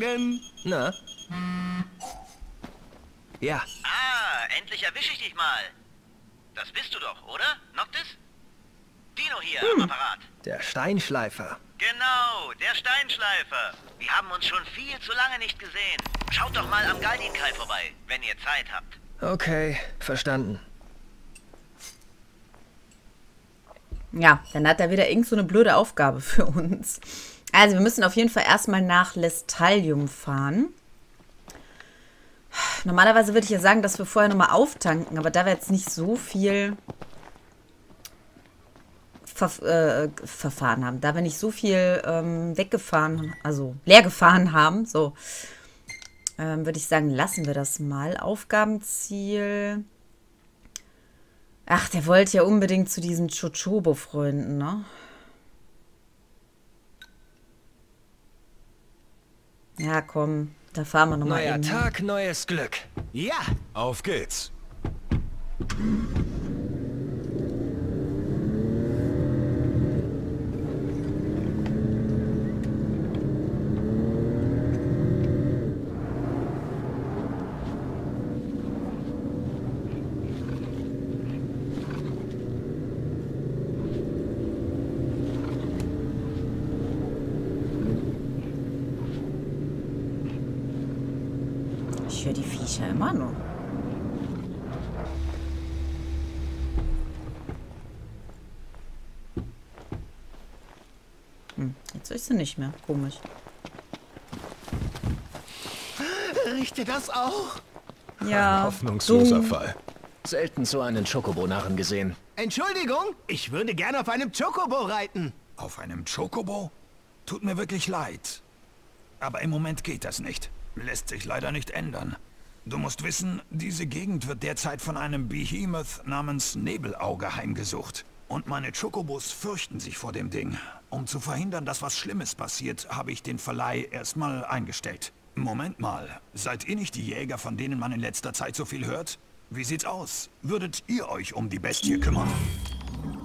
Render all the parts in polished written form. Morgen! Na? Ja. Ah, endlich erwische ich dich mal. Das bist du doch, oder, Noctis? Dino hier am Apparat. Der Steinschleifer. Genau, der Steinschleifer. Wir haben uns schon viel zu lange nicht gesehen. Schaut doch mal am Galdinkai vorbei, wenn ihr Zeit habt. Okay, verstanden. Ja, dann hat er wieder irgend so eine blöde Aufgabe für uns. Also wir müssen auf jeden Fall erstmal nach Lestallium fahren. Normalerweise würde ich ja sagen, dass wir vorher nochmal auftanken, aber da wir jetzt nicht so viel verfahren haben, da wir nicht so viel weggefahren, also leer gefahren haben, so, würde ich sagen, lassen wir das mal. Aufgabenziel. Ach, der wollte ja unbedingt zu diesen Chocobo-Freunden, ne? Ja, komm, da fahren wir nochmal hin. Neuer Tag, neues Glück. Ja, auf geht's. Ich höre die Viecher immer noch. Jetzt ist sie nicht mehr. Komisch. Riecht ihr das auch? Ja. Ein hoffnungsloser Fall. Selten so einen Chocobo-Narren gesehen. Entschuldigung, ich würde gerne auf einem Chocobo reiten. Auf einem Chocobo? Tut mir wirklich leid. Aber im Moment geht das nicht. Lässt sich leider nicht ändern. Du musst wissen, diese Gegend wird derzeit von einem Behemoth namens Nebelauge heimgesucht. Und meine Chocobos fürchten sich vor dem Ding. Um zu verhindern, dass was Schlimmes passiert, habe ich den Verleih erstmal eingestellt. Moment mal, seid ihr nicht die Jäger, von denen man in letzter Zeit so viel hört? Wie sieht's aus? Würdet ihr euch um die Bestie kümmern?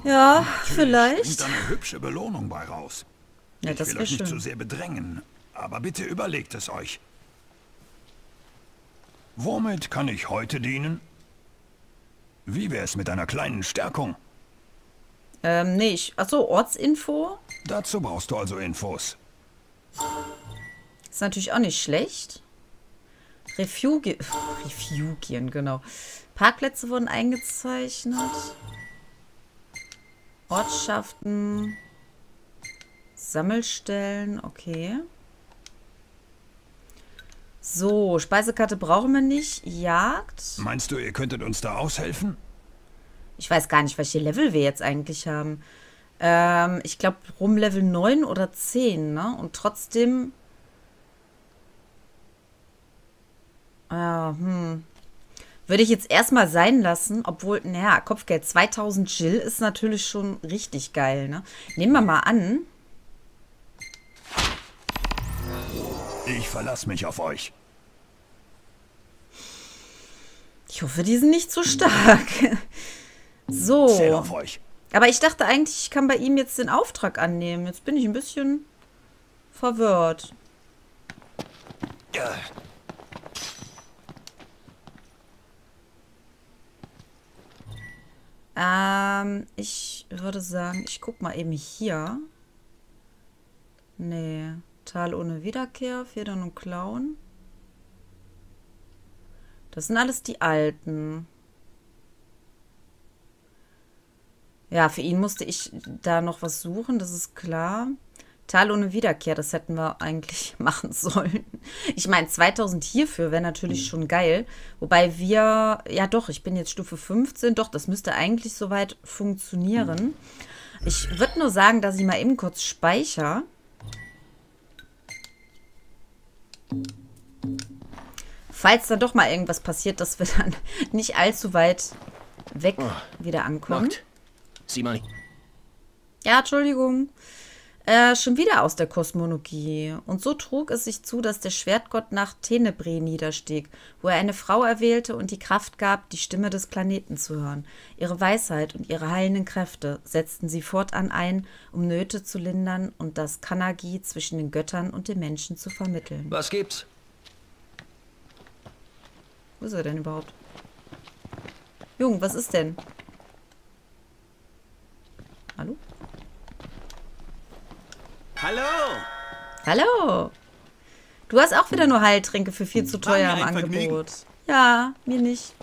Ja, natürlich, vielleicht. Da eine hübsche Belohnung bei raus. Ja, das ich will euch nicht so sehr bedrängen, aber bitte überlegt es euch. Womit kann ich heute dienen? Wie wär's mit einer kleinen Stärkung? Nicht. Achso, Ortsinfo? Dazu brauchst du also Infos. Ist natürlich auch nicht schlecht. Refugien, genau. Parkplätze wurden eingezeichnet. Ortschaften. Sammelstellen, okay. So, Speisekarte brauchen wir nicht. Jagd. Meinst du, ihr könntet uns da aushelfen? Ich weiß gar nicht, welche Level wir jetzt eigentlich haben. Ich glaube, rum Level 9 oder 10, ne? Und trotzdem... Würde ich jetzt erstmal sein lassen, obwohl, naja, Kopfgeld 2000 Gil ist natürlich schon richtig geil, ne? Nehmen wir mal an... Ich verlasse mich auf euch. Ich hoffe, die sind nicht zu stark. So. Zähl auf euch. Aber ich dachte eigentlich, ich kann bei ihm jetzt den Auftrag annehmen. Jetzt bin ich ein bisschen verwirrt. Ich würde sagen, ich guck mal eben hier. Nee. Tal ohne Wiederkehr, Federn und Klauen. Das sind alles die Alten. Ja, für ihn musste ich da noch was suchen, das ist klar. Tal ohne Wiederkehr, das hätten wir eigentlich machen sollen. Ich meine, 2000 hierfür wäre natürlich schon geil. Wobei wir, ja doch, ich bin jetzt Stufe 15. Doch, das müsste eigentlich soweit funktionieren. Ich würde nur sagen, dass ich mal eben kurz speichere. Falls dann doch mal irgendwas passiert, dass wir dann nicht allzu weit weg wieder ankommen. Ja, Entschuldigung. Schon wieder aus der Kosmologie. Und so trug es sich zu, dass der Schwertgott nach Tenebre niederstieg, wo er eine Frau erwählte und die Kraft gab, die Stimme des Planeten zu hören. Ihre Weisheit und ihre heilenden Kräfte setzten sie fortan ein, um Nöte zu lindern und das Kanagi zwischen den Göttern und den Menschen zu vermitteln. Was gibt's? Wo ist er denn überhaupt? Jung, was ist denn? Hallo? Hallo! Hallo! Du hast auch wieder nur Heiltränke für viel zu teuer im Angebot. Ja, mir nicht.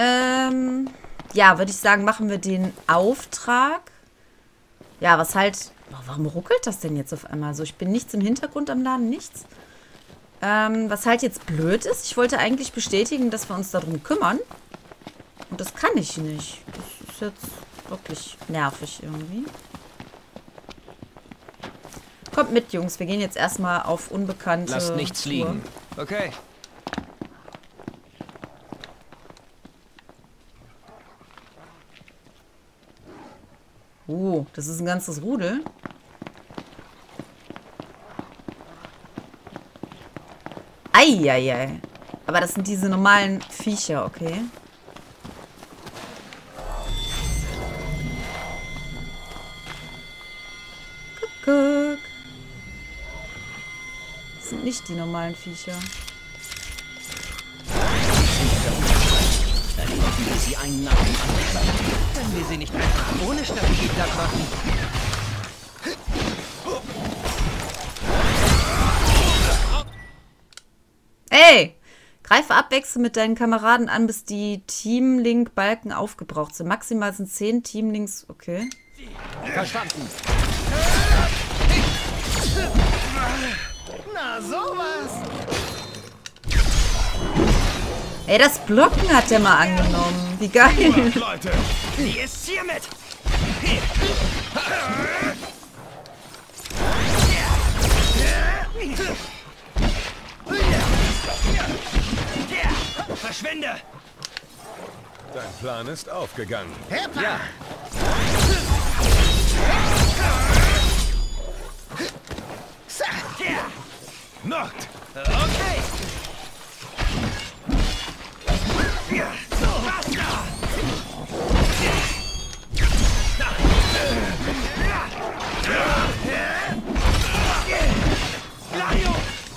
Ja, würde ich sagen, machen wir den Auftrag. Ja, was halt... Warum ruckelt das denn jetzt auf einmal so? Ich bin nichts im Hintergrund am Laden, nichts. Was halt jetzt blöd ist, ich wollte eigentlich bestätigen, dass wir uns darum kümmern. Und das kann ich nicht. Das ist jetzt wirklich nervig irgendwie. Kommt mit, Jungs. Wir gehen jetzt erstmal auf unbekannte... Lasst nichts liegen. Okay. Oh, das ist ein ganzes Rudel. Eieiei. Aber das sind diese normalen Viecher, okay. Guck. Das sind nicht die normalen Viecher. Dann machen wir sie einen nach dem anderen. Können wir sie nicht einfach ohne Strategie platt machen? Hey! Greife abwechselnd mit deinen Kameraden an, bis die Teamlink-Balken aufgebraucht sind. Maximal sind 10 Teamlinks... Okay. Verstanden. Na, sowas! Ey, das Blocken hat der mal angenommen. Wie geil! Leute, wie ist's hiermit? Verschwinde! Dein Plan ist aufgegangen. Hepa. Ja. Not. Okay. Ja. So, was da?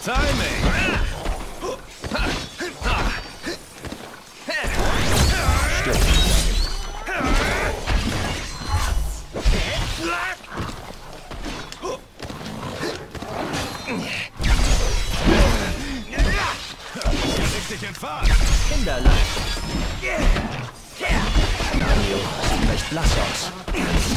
Timing. Kinderlein. Mario sieht recht blass aus. Das ist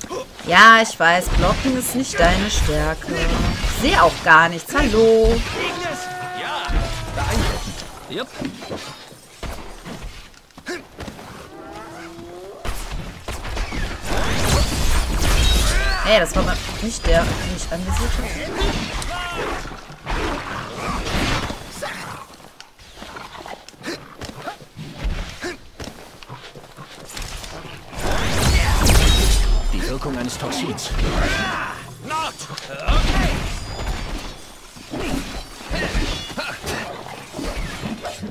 toll. Ja, ich weiß, Blocken ist nicht deine Stärke. Ich sehe auch gar nichts. Hallo. Ignis. Ja. Beeindruckend. Jupp. Ey, das war mal nicht der, den ich angesucht habe. Die Wirkung eines Toxins. Okay.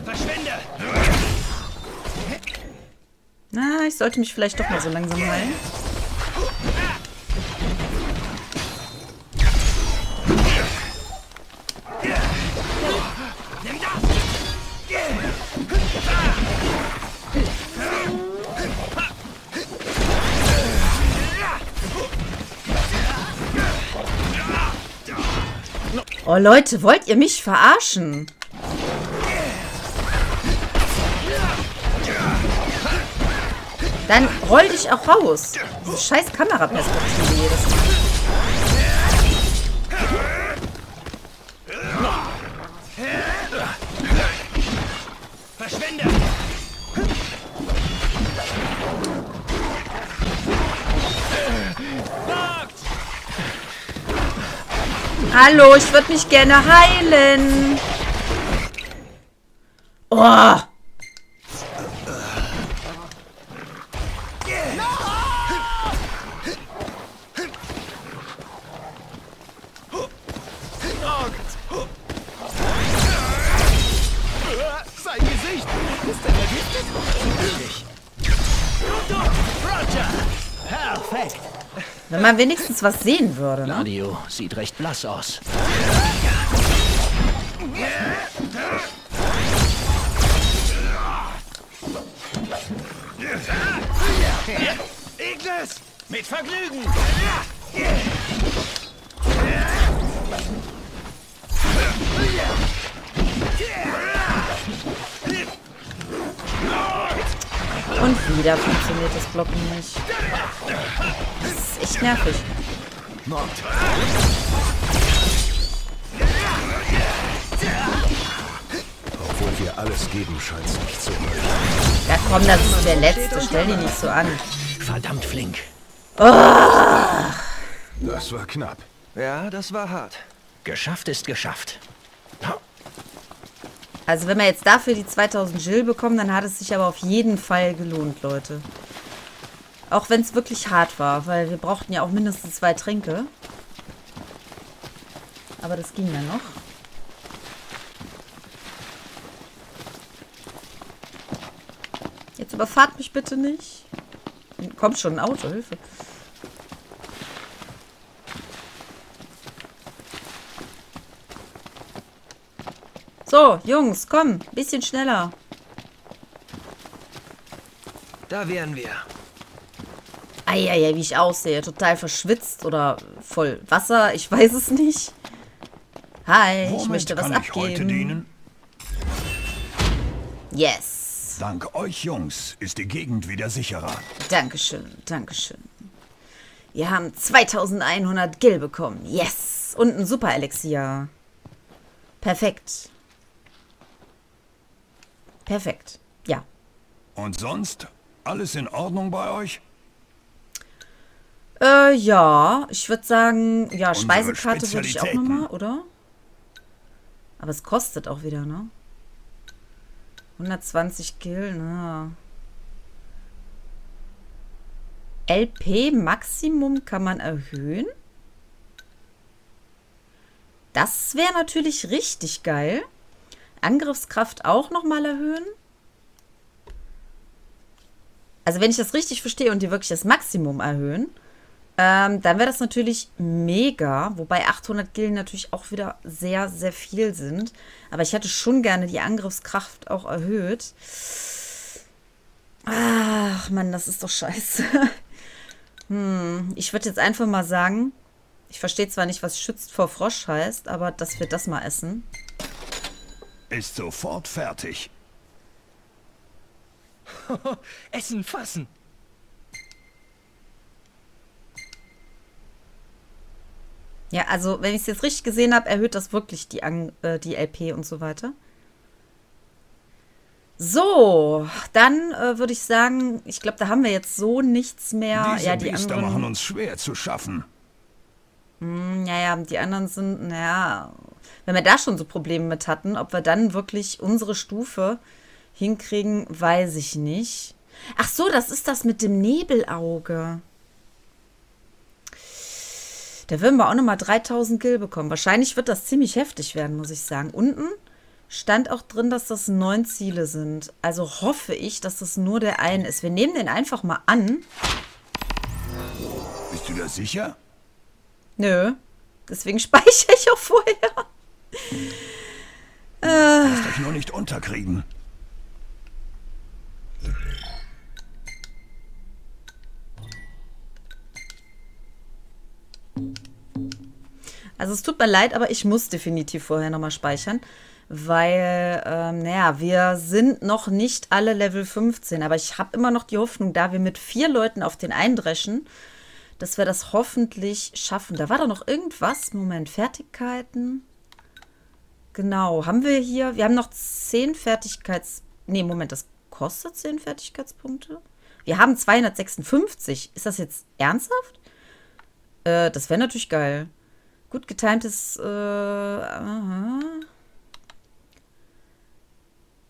Verschwinde. Na, ich sollte mich vielleicht doch mal so langsam heilen. Oh Leute, wollt ihr mich verarschen? Dann roll dich auch raus. Diese scheiß Kameraperspektive jedes Mal. Verschwinde! Hallo, ich würde mich gerne heilen. Oh! Sein Gesicht ist er vergiftet? Wirklich. Roger! Perfekt! Wenn man wenigstens was sehen würde, ne? Gladio sieht recht blass aus. Ignis! Mit Vergnügen! Und wieder funktioniert das Blocken nicht. Das ist echt nervig. Obwohl wir alles geben, scheint es nicht so. Ja komm, das ist der letzte. Stell die nicht so an. Verdammt flink. Oh. Das war knapp. Ja, das war hart. Geschafft ist geschafft. Also wenn wir jetzt dafür die 2000 Gil bekommen, dann hat es sich aber auf jeden Fall gelohnt, Leute. Auch wenn es wirklich hart war, weil wir brauchten ja auch mindestens 2 Tränke. Aber das ging ja noch. Jetzt überfahrt mich bitte nicht. Kommt schon ein Auto, Hilfe. So, Jungs, komm, bisschen schneller. Da wären wir. Eieiei, wie ich aussehe. Total verschwitzt oder voll Wasser, ich weiß es nicht. Hi, ich möchte was abgeben. Womit kann ich heute dienen? Yes. Dank euch, Jungs, ist die Gegend wieder sicherer. Dankeschön, dankeschön. Wir haben 2100 Gil bekommen. Yes. Und ein Super Elixier. Perfekt. Perfekt, ja. Und sonst? Alles in Ordnung bei euch? Ja. Ich würde sagen, ja, Speisekarte würde ich auch nochmal, oder? Aber es kostet auch wieder, ne? 120 Gil, ne? LP-Maximum kann man erhöhen. Das wäre natürlich richtig geil. Angriffskraft auch nochmal erhöhen. Also wenn ich das richtig verstehe und die wirklich das Maximum erhöhen, dann wäre das natürlich mega. Wobei 800 Gil natürlich auch wieder sehr, sehr viel sind. Aber ich hätte schon gerne die Angriffskraft auch erhöht. Ach Mann, das ist doch scheiße. Ich würde jetzt einfach mal sagen, ich verstehe zwar nicht, was schützt vor Frosch heißt, aber dass wir das mal essen. Ist sofort fertig. Essen fassen. Ja, also, wenn ich es jetzt richtig gesehen habe, erhöht das wirklich die LP und so weiter. So, dann würde ich sagen, ich glaube, da haben wir jetzt so nichts mehr. Diese ja, die Biester anderen machen uns schwer zu schaffen. Ja, die anderen sind, naja, wenn wir da schon so Probleme mit hatten, ob wir dann wirklich unsere Stufe hinkriegen, weiß ich nicht. Ach so, das ist das mit dem Nebelauge. Da würden wir auch nochmal 3000 Gil bekommen. Wahrscheinlich wird das ziemlich heftig werden, muss ich sagen. Unten stand auch drin, dass das 9 Ziele sind. Also hoffe ich, dass das nur der eine ist. Wir nehmen den einfach mal an. Bist du da sicher? Nö. Deswegen speichere ich auch vorher. Lasst euch nur nicht unterkriegen. Also es tut mir leid, aber ich muss definitiv vorher nochmal speichern. Weil, naja, wir sind noch nicht alle Level 15. Aber ich habe immer noch die Hoffnung, da wir mit 4 Leuten auf den eindreschen, dass wir das hoffentlich schaffen. Da war doch noch irgendwas. Moment, Fertigkeiten. Genau, haben wir hier. Wir haben noch 10 Fertigkeits... Nee, Moment, das kostet 10 Fertigkeitspunkte. Wir haben 256. Ist das jetzt ernsthaft? Das wäre natürlich geil. Gut getimtes... aha.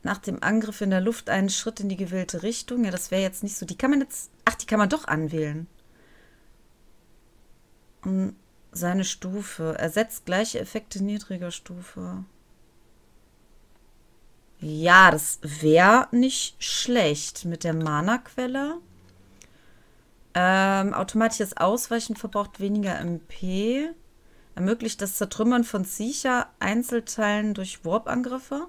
nach dem Angriff in der Luft einen Schritt in die gewählte Richtung. Ja, das wäre jetzt nicht so. Die kann man jetzt... Ach, die kann man doch anwählen. Um seine Stufe. Ersetzt gleiche Effekte niedriger Stufe. Ja, das wäre nicht schlecht. Mit der Mana-Quelle. Automatisches Ausweichen verbraucht weniger MP. Ermöglicht das Zertrümmern von Viecher-Einzelteilen durch Warp-Angriffe.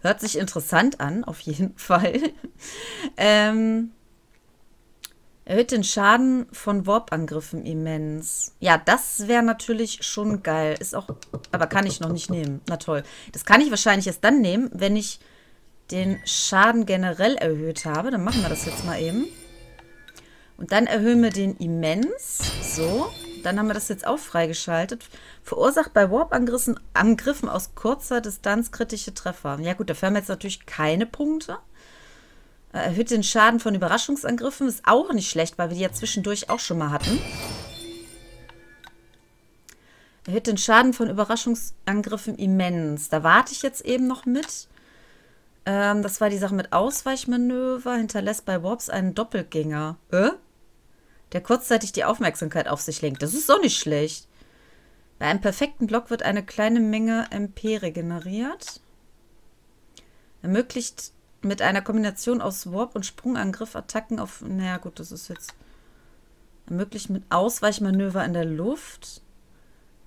Hört sich interessant an, auf jeden Fall. Erhöht den Schaden von Warp-Angriffen immens. Ja, das wäre natürlich schon geil. Ist auch, aber kann ich noch nicht nehmen. Na toll. Das kann ich wahrscheinlich erst dann nehmen, wenn ich den Schaden generell erhöht habe. Dann machen wir das jetzt mal eben. Und dann erhöhen wir den immens. So. Dann haben wir das jetzt auch freigeschaltet. Verursacht bei Warp-Angriffen aus kurzer Distanz kritische Treffer. Ja gut, dafür haben wir jetzt natürlich keine Punkte. Erhöht den Schaden von Überraschungsangriffen. Ist auch nicht schlecht, weil wir die ja zwischendurch auch schon mal hatten. Erhöht den Schaden von Überraschungsangriffen immens. Da warte ich jetzt eben noch mit. Das war die Sache mit Ausweichmanöver. Hinterlässt bei Warps einen Doppelgänger. Der kurzzeitig die Aufmerksamkeit auf sich lenkt. Das ist doch nicht schlecht. Bei einem perfekten Block wird eine kleine Menge MP regeneriert. Ermöglicht mit einer Kombination aus Warp- und Sprungangriff Attacken auf... Naja gut, das ist jetzt... Ermöglicht mit Ausweichmanöver in der Luft.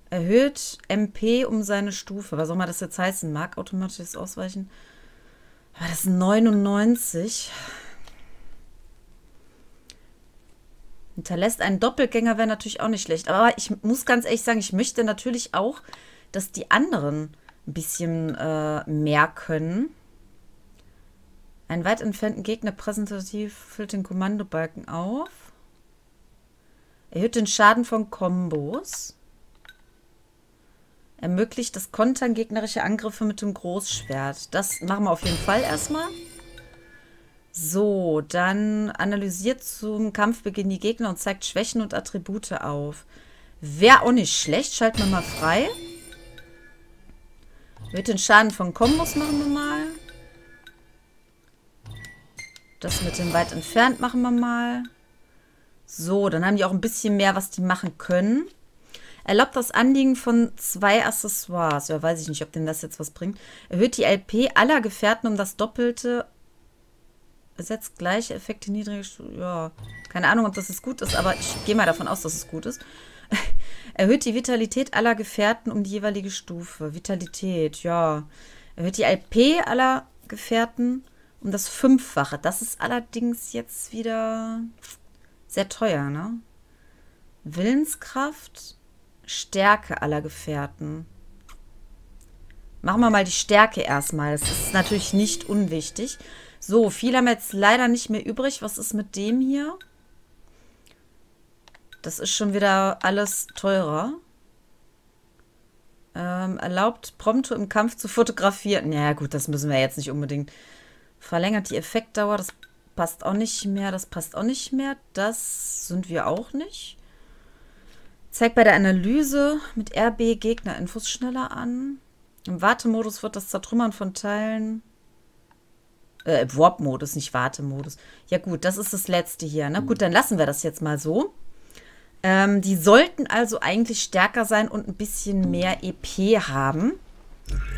Erhöht MP um seine Stufe. Was auch immer das jetzt heißen mag. Automatisches Ausweichen. Aber das ist 99... Hinterlässt einen Doppelgänger, wäre natürlich auch nicht schlecht. Aber ich muss ganz ehrlich sagen, ich möchte natürlich auch, dass die anderen ein bisschen mehr können. Einen weit entfernten Gegner präsentativ füllt den Kommandobalken auf. Erhöht den Schaden von Kombos. Ermöglicht das Kontern gegnerischer Angriffe mit dem Großschwert. Das machen wir auf jeden Fall erstmal. So, dann analysiert zum Kampfbeginn die Gegner und zeigt Schwächen und Attribute auf. Wäre auch nicht schlecht. Schalten wir mal frei. Mit den Schaden von Kombos machen wir mal. Das mit dem weit entfernt machen wir mal. So, dann haben die auch ein bisschen mehr, was die machen können. Erlaubt das Anliegen von 2 Accessoires. Ja, weiß ich nicht, ob denen das jetzt was bringt. Erhöht die LP aller Gefährten um das Doppelte. Setzt gleiche Effekte niedrige Stufe. Ja, keine Ahnung, ob das jetzt gut ist, aber ich gehe mal davon aus, dass es gut ist. Erhöht die Vitalität aller Gefährten um die jeweilige Stufe. Vitalität, ja. Erhöht die LP aller Gefährten um das 5-fache. Das ist allerdings jetzt wieder sehr teuer, ne? Willenskraft, Stärke aller Gefährten. Machen wir mal die Stärke erstmal. Das ist natürlich nicht unwichtig. So, viel haben wir jetzt leider nicht mehr übrig. Was ist mit dem hier? Das ist schon wieder alles teurer. Erlaubt Prompto im Kampf zu fotografieren. Naja gut, das müssen wir jetzt nicht unbedingt. Verlängert die Effektdauer. Das passt auch nicht mehr. Das passt auch nicht mehr. Das sind wir auch nicht. Zeigt bei der Analyse mit RB Gegnerinfos schneller an. Im Wartemodus wird das Zertrümmern von Teilen... Warp-Modus, nicht Wartemodus. Ja gut, das ist das Letzte hier. Ne? Gut, dann lassen wir das jetzt mal so. Die sollten also eigentlich stärker sein und ein bisschen mehr EP haben.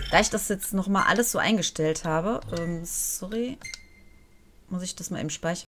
Da ich das jetzt nochmal alles so eingestellt habe. Sorry. Muss ich das mal eben speichern?